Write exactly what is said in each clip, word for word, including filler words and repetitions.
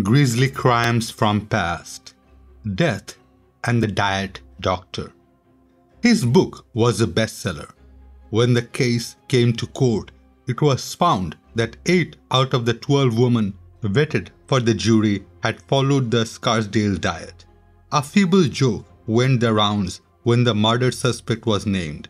grisly crimes from past, death and the diet doctor. His book was a bestseller. When the case came to court, it was found that eight out of the twelve women vetted for the jury had followed the Scarsdale diet. A feeble joke went the rounds when the murder suspect was named.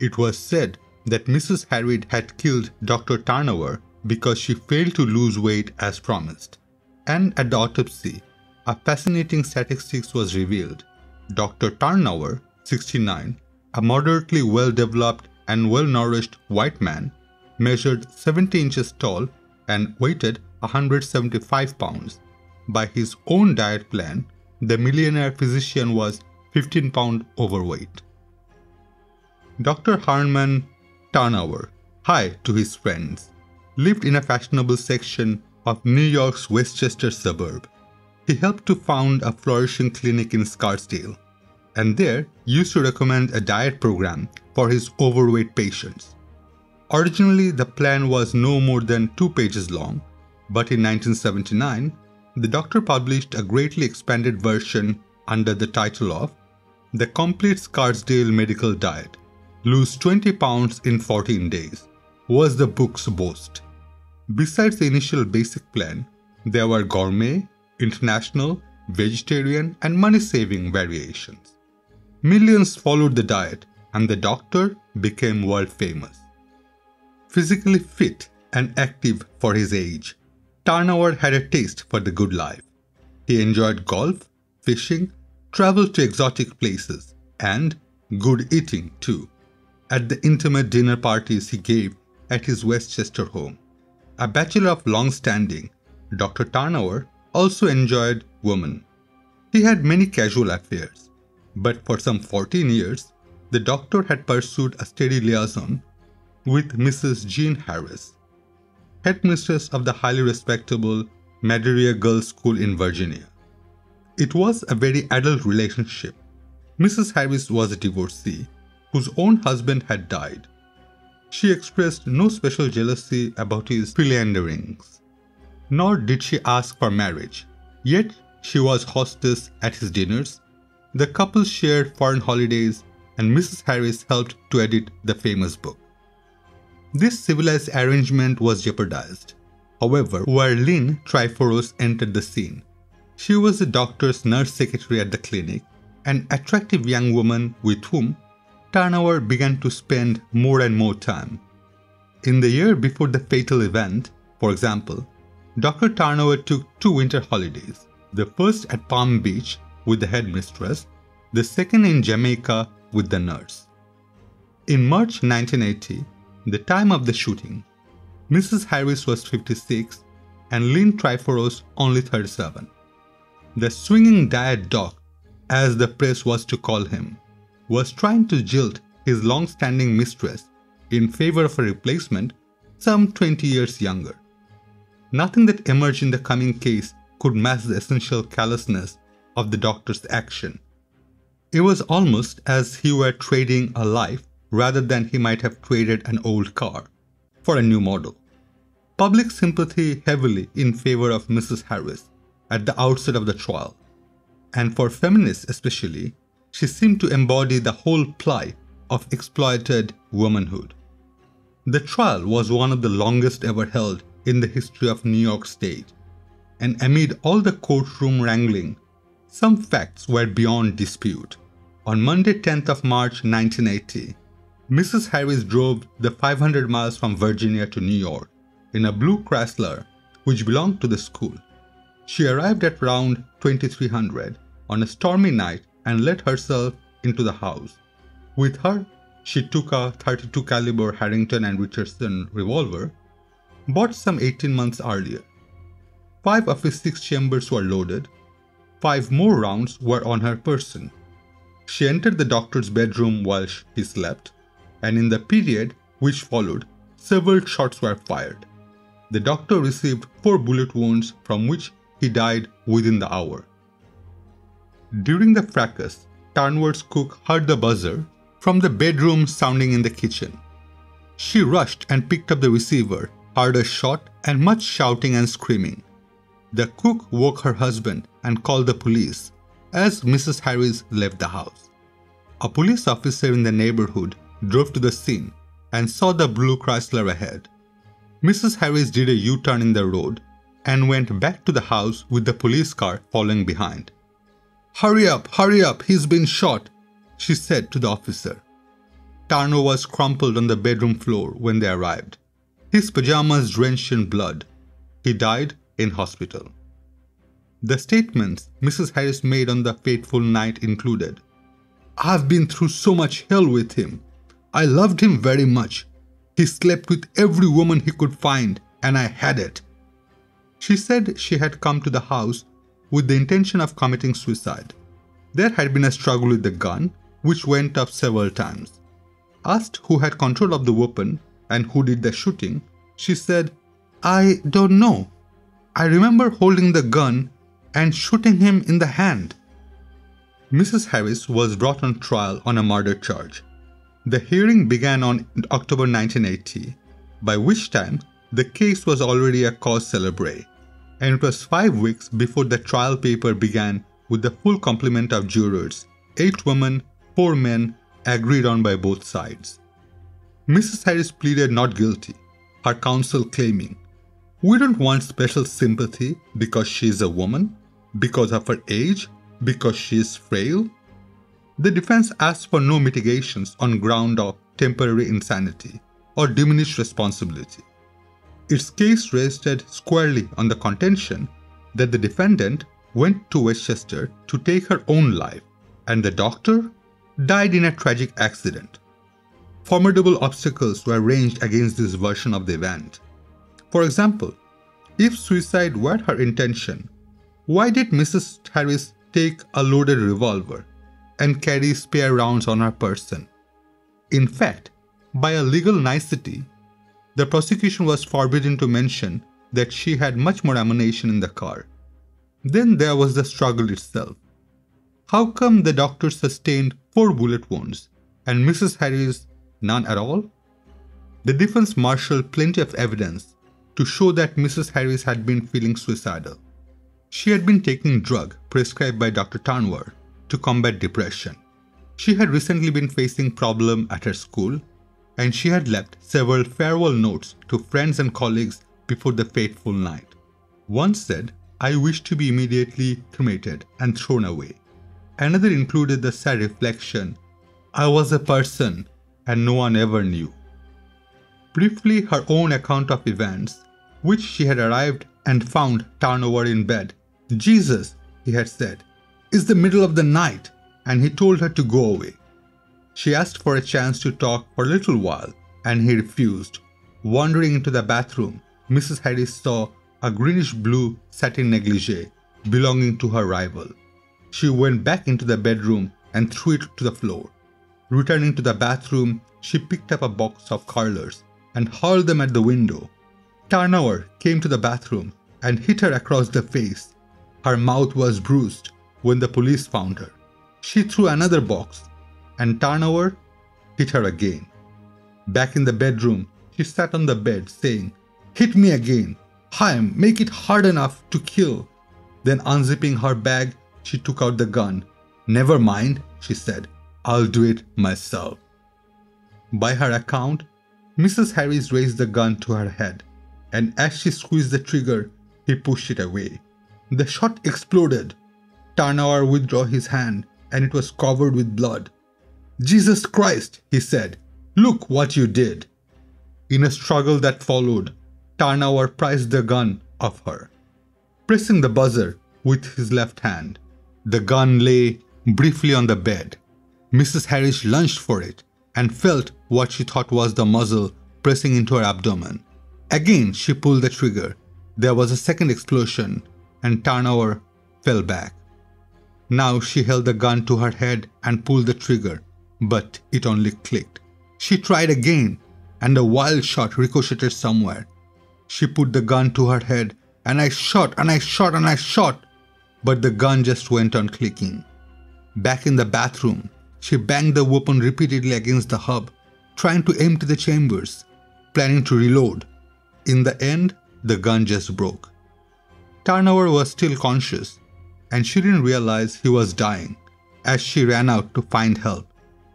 It was said that Missus Harris had killed Doctor Tarnower because she failed to lose weight as promised. And at the autopsy, a fascinating statistic was revealed. Doctor Tarnower, sixty-nine, a moderately well-developed and well-nourished white man, measured seventy inches tall and weighted one hundred seventy-five pounds. By his own diet plan, the millionaire physician was fifteen pounds overweight. Doctor Herman Tarnower, hi to his friends, lived in a fashionable section of New York's Westchester suburb. He helped to found a flourishing clinic in Scarsdale, and there used to recommend a diet program for his overweight patients. Originally, the plan was no more than two pages long, but in nineteen seventy-nine, the doctor published a greatly expanded version under the title of The Complete Scarsdale Medical Diet, Lose twenty pounds in fourteen days, was the book's boast. Besides the initial basic plan, there were gourmet, international, vegetarian and money-saving variations. Millions followed the diet and the doctor became world famous. Physically fit and active for his age, Tarnower had a taste for the good life. He enjoyed golf, fishing, travel to exotic places, and good eating too, at the intimate dinner parties he gave at his Westchester home. A bachelor of long standing, Doctor Tarnower also enjoyed women. He had many casual affairs, but for some fourteen years, the doctor had pursued a steady liaison with Missus Jean Harris, headmistress of the highly respectable Madeira Girls' School in Virginia. It was a very adult relationship. Missus Harris was a divorcee whose own husband had died. She expressed no special jealousy about his philanderings, nor did she ask for marriage, yet she was hostess at his dinners. The couple shared foreign holidays and Missus Harris helped to edit the famous book. This civilized arrangement was jeopardized, however, where Lynne Tryforos entered the scene. She was the doctor's nurse secretary at the clinic, an attractive young woman with whom Tarnower began to spend more and more time. In the year before the fatal event, for example, Doctor Tarnower took two winter holidays, the first at Palm Beach with the headmistress, the second in Jamaica with the nurse. In March nineteen eighty, the time of the shooting, Missus Harris was fifty-six and Lynne Tryforos only thirty-seven. The swinging diet doc, as the press was to call him, was trying to jilt his long-standing mistress in favor of a replacement some twenty years younger. Nothing that emerged in the coming case could mask the essential callousness of the doctor's action. It was almost as he were trading a life rather than he might have traded an old car for a new model. Public sympathy heavily in favor of Missus Harris at the outset of the trial, and for feminists especially, she seemed to embody the whole plight of exploited womanhood. The trial was one of the longest ever held in the history of New York State, and amid all the courtroom wrangling, some facts were beyond dispute. On Monday, tenth of March nineteen eighty, Missus Harris drove the five hundred miles from Virginia to New York in a blue Chrysler which belonged to the school. She arrived at around twenty-three hundred on a stormy night and let herself into the house. With her, she took a thirty-two caliber Harrington and Richardson revolver, bought some eighteen months earlier. Five of his six chambers were loaded. Five more rounds were on her person. She entered the doctor's bedroom while he slept, and in the period which followed, several shots were fired. The doctor received four bullet wounds from which he died within the hour. During the fracas, Tarnower's cook heard the buzzer from the bedroom sounding in the kitchen. She rushed and picked up the receiver, heard a shot and much shouting and screaming. The cook woke her husband and called the police as Missus Harris left the house. A police officer in the neighborhood drove to the scene and saw the blue Chrysler ahead. Missus Harris did a U-turn in the road and went back to the house with the police car following behind. "Hurry up, hurry up, he's been shot," she said to the officer. Tarnower was crumpled on the bedroom floor when they arrived, his pajamas drenched in blood. He died in hospital. The statements Missus Harris made on the fateful night included, "I've been through so much hell with him. I loved him very much. He slept with every woman he could find, and I had it." She said she had come to the house with the intention of committing suicide. There had been a struggle with the gun, which went up several times. Asked who had control of the weapon and who did the shooting, she said, "I don't know. I remember holding the gun and shooting him in the hand." Missus Harris was brought on trial on a murder charge. The hearing began on October nineteen eighty, by which time the case was already a cause célèbre, and it was five weeks before the trial paper began with the full complement of jurors, eight women, four men, agreed on by both sides. Missus Harris pleaded not guilty, her counsel claiming, "We don't want special sympathy because she is a woman, because of her age, because she is frail." The defense asked for no mitigations on ground of temporary insanity or diminished responsibility. Its case rested squarely on the contention that the defendant went to Westchester to take her own life and the doctor died in a tragic accident. Formidable obstacles were ranged against this version of the event. For example, if suicide were her intention, why did Missus Harris take a loaded revolver and carry spare rounds on her person? In fact, by a legal nicety, the prosecution was forbidden to mention that she had much more ammunition in the car. Then there was the struggle itself. How come the doctor sustained four bullet wounds and Missus Harris none at all? The defense marshaled plenty of evidence to show that Missus Harris had been feeling suicidal. She had been taking drug prescribed by Doctor Tarnower to combat depression. She had recently been facing problem at her school, and she had left several farewell notes to friends and colleagues before the fateful night. One said, "I wish to be immediately cremated and thrown away." Another included the sad reflection, "I was a person and no one ever knew." Briefly, her own account of events, which she had arrived and found Tarnower in bed. "Jesus," he had said, "it's the middle of the night," and he told her to go away. She asked for a chance to talk for a little while, and he refused. Wandering into the bathroom, Missus Harris saw a greenish-blue satin negligee belonging to her rival. She went back into the bedroom and threw it to the floor. Returning to the bathroom, she picked up a box of curlers and hurled them at the window. Tarnower came to the bathroom and hit her across the face. Her mouth was bruised when the police found her. She threw another box, and Tarnower hit her again. Back in the bedroom, she sat on the bed saying, "Hit me again. Haim, make it hard enough to kill." Then unzipping her bag, she took out the gun. "Never mind," she said, "I'll do it myself." By her account, Missus Harris raised the gun to her head, and as she squeezed the trigger, he pushed it away. The shot exploded. Tarnower withdrew his hand, and it was covered with blood. "Jesus Christ," he said, "look what you did." In a struggle that followed, Tarnower prized the gun off her, pressing the buzzer with his left hand. The gun lay briefly on the bed. Missus Harris lunged for it and felt what she thought was the muzzle pressing into her abdomen. Again, she pulled the trigger. There was a second explosion, and Tarnower fell back. Now she held the gun to her head and pulled the trigger, but it only clicked. She tried again, and a wild shot ricocheted somewhere. She put the gun to her head, and I shot, and I shot, and I shot, but the gun just went on clicking. Back in the bathroom, she banged the weapon repeatedly against the hub, trying to empty the chambers, planning to reload. In the end, the gun just broke. Tarnower was still conscious, and she didn't realize he was dying as she ran out to find help.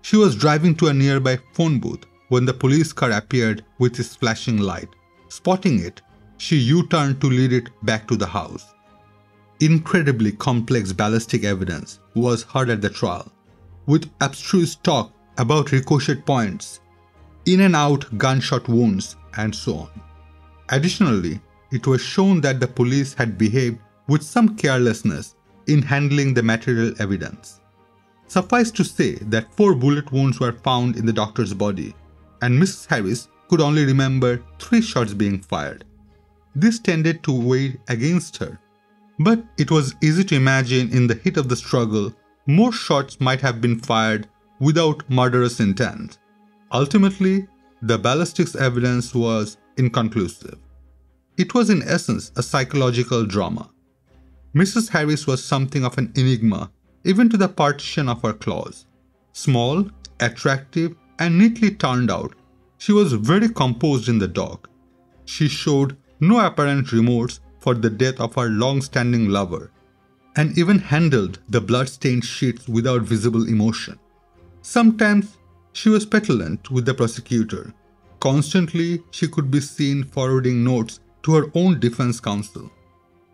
She was driving to a nearby phone booth when the police car appeared with its flashing light. Spotting it, she U-turned to lead it back to the house. Incredibly complex ballistic evidence was heard at the trial, with abstruse talk about ricochet points, in and out gunshot wounds, and so on. Additionally, it was shown that the police had behaved with some carelessness in handling the material evidence. Suffice to say that four bullet wounds were found in the doctor's body, and Missus Harris could only remember three shots being fired. This tended to weigh against her, but it was easy to imagine in the heat of the struggle, more shots might have been fired without murderous intent. Ultimately, the ballistics evidence was inconclusive. It was in essence a psychological drama. Missus Harris was something of an enigma, even to the partition of her claws. Small, attractive, and neatly turned out, she was very composed in the dock. She showed no apparent remorse for the death of her long-standing lover, and even handled the blood-stained sheets without visible emotion. Sometimes she was petulant with the prosecutor. Constantly, she could be seen forwarding notes to her own defense counsel.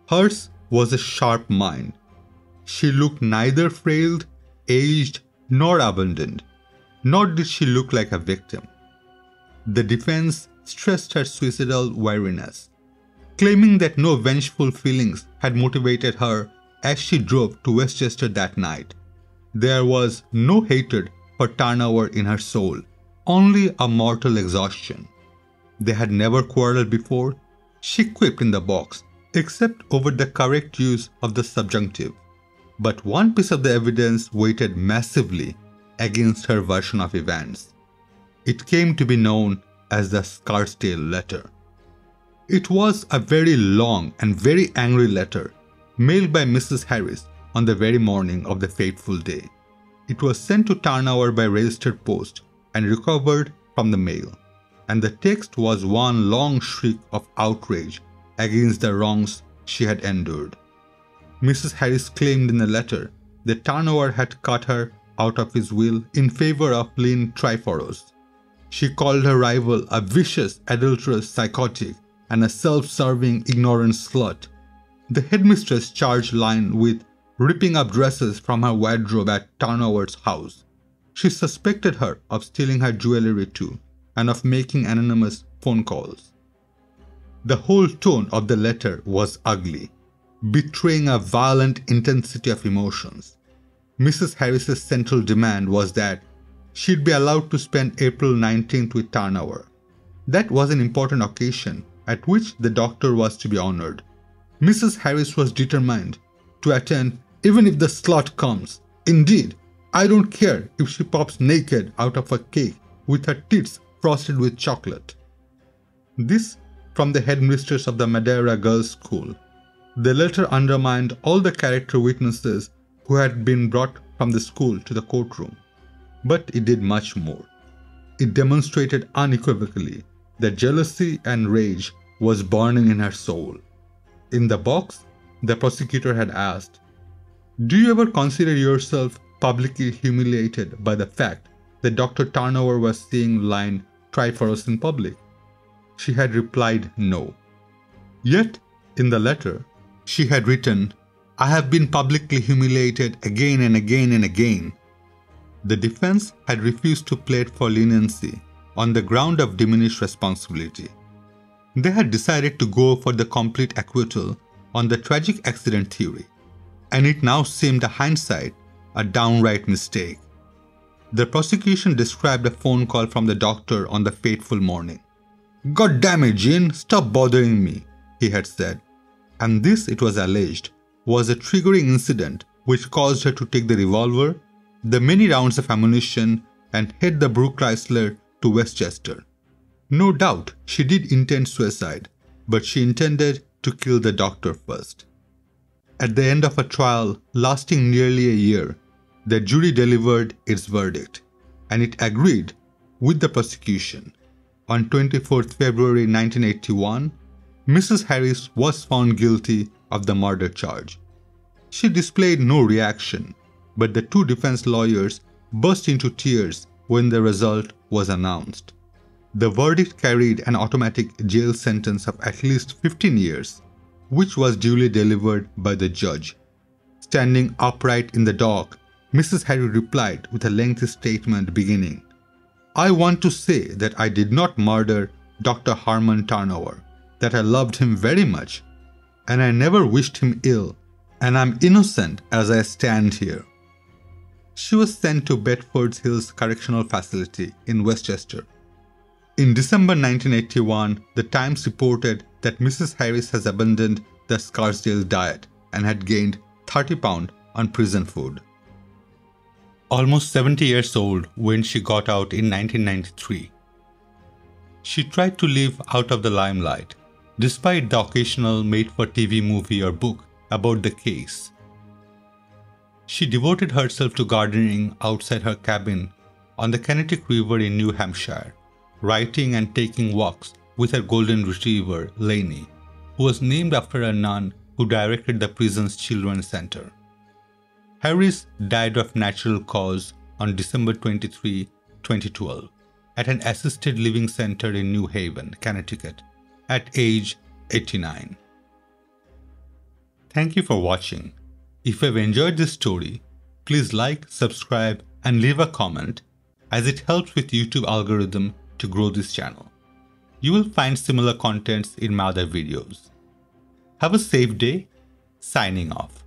Hers was a sharp mind. She looked neither frailed, aged, nor abandoned, nor did she look like a victim. The defense stressed her suicidal wariness, claiming that no vengeful feelings had motivated her as she drove to Westchester that night. There was no hatred for Tarnower in her soul, only a mortal exhaustion. They had never quarreled before, she quipped in the box, except over the correct use of the subjunctive. But one piece of the evidence weighted massively against her version of events. It came to be known as the Scarsdale Letter. It was a very long and very angry letter mailed by Missus Harris on the very morning of the fateful day. It was sent to Tarnower by registered post and recovered from the mail, and the text was one long shriek of outrage against the wrongs she had endured. Missus Harris claimed in the letter that Tarnower had cut her out of his will in favor of Lynne Tryforos. She called her rival a vicious, adulterous psychotic and a self-serving, ignorant slut. The headmistress charged Lynne with ripping up dresses from her wardrobe at Tarnower's house. She suspected her of stealing her jewelry too, and of making anonymous phone calls. The whole tone of the letter was ugly, betraying a violent intensity of emotions. Missus Harris's central demand was that she'd be allowed to spend April nineteenth with Tarnower. That was an important occasion at which the doctor was to be honored. Missus Harris was determined to attend even if the slut comes. Indeed, I don't care if she pops naked out of a cake with her tits frosted with chocolate. This from the headmistress of the Madeira Girls' School. The letter undermined all the character witnesses who had been brought from the school to the courtroom. But it did much more. It demonstrated unequivocally that jealousy and rage was burning in her soul. In the box, the prosecutor had asked, "Do you ever consider yourself publicly humiliated by the fact that Doctor Tarnower was seeing Lynne Tryforos in public?" She had replied no. Yet, in the letter, she had written, "I have been publicly humiliated again and again and again." The defense had refused to plead for leniency on the ground of diminished responsibility. They had decided to go for the complete acquittal on the tragic accident theory, and it now seemed a hindsight a downright mistake. The prosecution described a phone call from the doctor on the fateful morning. "God damn it, Jean, stop bothering me," he had said. And this, it was alleged, was a triggering incident which caused her to take the revolver, the many rounds of ammunition, and head the Brook Chrysler to Westchester. No doubt she did intend suicide, but she intended to kill the doctor first. At the end of a trial lasting nearly a year, the jury delivered its verdict, and it agreed with the prosecution. On the twenty-fourth of February nineteen eighty-one, Missus Harris was found guilty of the murder charge. She displayed no reaction, but the two defense lawyers burst into tears when the result was announced. The verdict carried an automatic jail sentence of at least fifteen years, which was duly delivered by the judge. Standing upright in the dock, Missus Harry replied with a lengthy statement beginning, "I want to say that I did not murder Doctor Herman Tarnower, that I loved him very much, and I never wished him ill, and I'm innocent as I stand here." She was sent to Bedford Hills Correctional Facility in Westchester. In December nineteen eighty-one, the Times reported that Missus Harris has abandoned the Scarsdale diet and had gained thirty pounds on prison food. Almost seventy years old when she got out in nineteen ninety-three. She tried to live out of the limelight, despite the occasional made-for-T V movie or book about the case. She devoted herself to gardening outside her cabin on the Connecticut River in New Hampshire, writing and taking walks with her golden retriever, Lainey, who was named after a nun who directed the prison's children's center. Harris died of natural cause on December twenty-third, twenty twelve, at an assisted living center in New Haven, Connecticut, at age eighty-nine. Thank you for watching. If you've enjoyed this story, please like, subscribe, and leave a comment, as it helps with YouTube algorithm to grow this channel. You will find similar contents in my other videos. Have a safe day. Signing off.